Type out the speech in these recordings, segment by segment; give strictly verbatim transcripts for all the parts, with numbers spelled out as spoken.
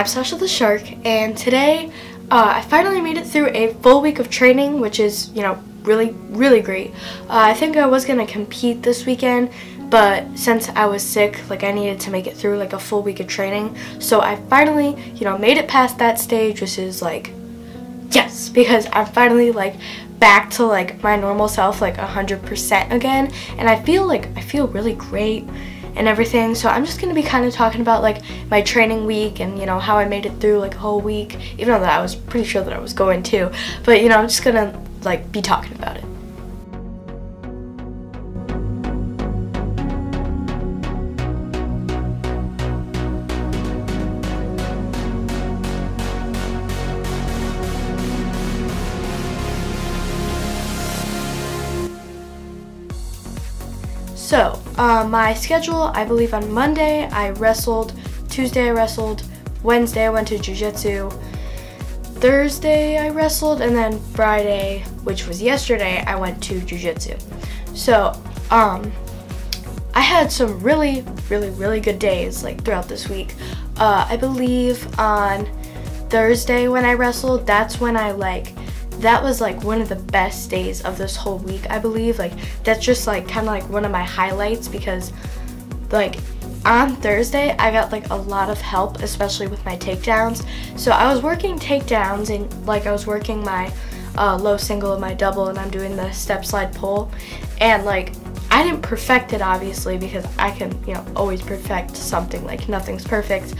I'm Sasha the Shark, and today uh, I finally made it through a full week of training, which is, you know, really, really great. Uh, I think I was going to compete this weekend, but since I was sick, like, I needed to make it through, like, a full week of training. So I finally, you know, made it past that stage, which is, like, yes, because I'm finally, like, back to, like, my normal self, like, one hundred percent again, and I feel, like, I feel really great and everything. So I'm just gonna be kind of talking about, like, my training week and, you know, how I made it through, like, a whole week, even though that I was pretty sure that I was going to, but, you know, I'm just gonna, like, be talking about it. So, uh, my schedule, I believe on Monday I wrestled, Tuesday I wrestled, Wednesday I went to jiu-jitsu, Thursday I wrestled, and then Friday, which was yesterday, I went to jiu-jitsu. So, um, I had some really, really, really good days, like, throughout this week. Uh, I believe on Thursday when I wrestled, that's when I, like, that was, like, one of the best days of this whole week, I believe. Like, that's just, like, kind of, like, one of my highlights, because, like, on Thursday I got, like, a lot of help, especially with my takedowns. So I was working takedowns, and, like, I was working my uh, low single and my double, and I'm doing the step slide pull, and, like, I didn't perfect it, obviously, because I can, you know, always perfect something, like, nothing's perfect,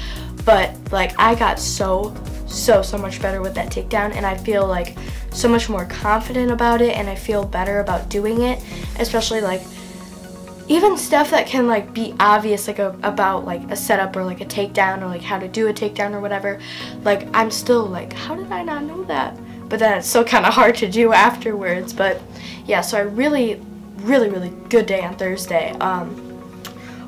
but, like, I got so so so much better with that takedown, and I feel, like, so much more confident about it, and I feel better about doing it, especially, like, even stuff that can, like, be obvious, like, a, about, like, a setup or, like, a takedown, or, like, how to do a takedown or whatever. Like, I'm still, like, how did I not know that? But then it's still kind of hard to do afterwards. But yeah, so I really really really good day on Thursday. um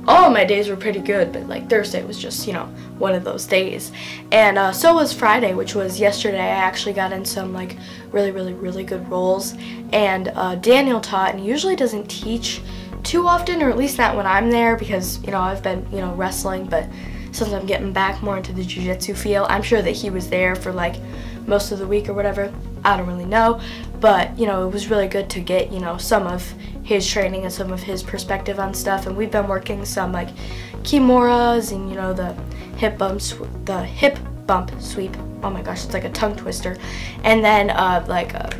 All of my days were pretty good, but, like, Thursday was just, you know, one of those days. And uh, so was Friday, which was yesterday. I actually got in some, like, really, really, really good rolls. And uh, Daniel taught, and usually doesn't teach too often, or at least not when I'm there, because, you know, I've been, you know, wrestling. But since I'm getting back more into the jiu-jitsu field, I'm sure that he was there for, like, most of the week or whatever. I don't really know. But, you know, it was really good to get, you know, some of his training and some of his perspective on stuff, and we've been working some, like, kimuras and, you know, the hip bump the hip bump sweep, oh my gosh, it's like a tongue twister, and then uh, like a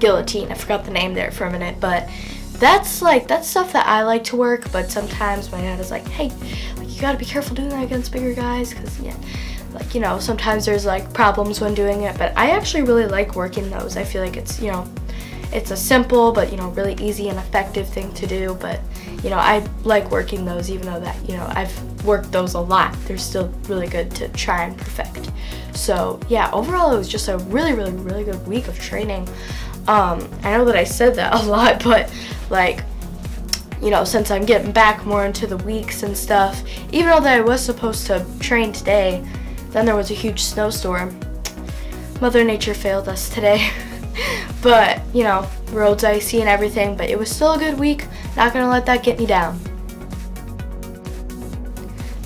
guillotine. I forgot the name there for a minute, but that's, like, that's stuff that I like to work. But sometimes my dad is like, hey, like, you gotta be careful doing that against bigger guys, because, yeah, like, you know, sometimes there's, like, problems when doing it, but I actually really like working those. I feel like it's, you know, it's a simple but, you know, really easy and effective thing to do. But, you know, I like working those, even though that, you know, I've worked those a lot, they're still really good to try and perfect. So yeah, overall it was just a really really really good week of training. um I know that I said that a lot, but, like, you know, since I'm getting back more into the weeks and stuff, even though that I was supposed to train today, then there was a huge snowstorm. Mother Nature failed us today. But, you know, roads icy and everything, but it was still a good week. Not gonna let that get me down.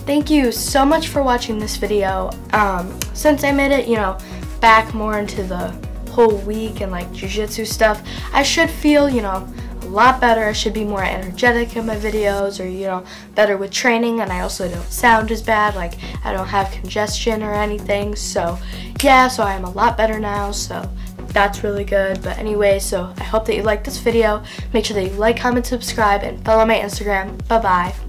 Thank you so much for watching this video. Um, since I made it, you know, back more into the whole week and, like, jiu-jitsu stuff, I should feel, you know, a lot better. I should be more energetic in my videos, or, you know, better with training, and I also don't sound as bad. Like, I don't have congestion or anything. So yeah, so I'm a lot better now, so that's really good. But anyway, so I hope that you liked this video. Make sure that you like, comment, subscribe, and follow my Instagram. Bye bye.